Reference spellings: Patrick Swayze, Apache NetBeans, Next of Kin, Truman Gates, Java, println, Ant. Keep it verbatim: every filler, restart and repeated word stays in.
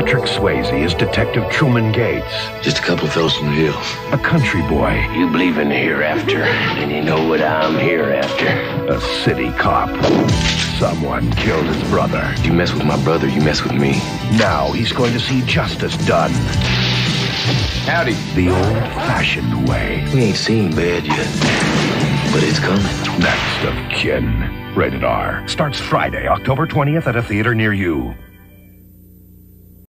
Patrick Swayze is Detective Truman Gates. Just a couple of fellas from the hills. A country boy. You believe in the hereafter, and you know what I'm here after. A city cop. Someone killed his brother. You mess with my brother, you mess with me. Now he's going to see justice done. Howdy. The old-fashioned way. We ain't seen bad yet, but it's coming. Next of Kin. Rated R. Starts Friday, October twentieth at a theater near you.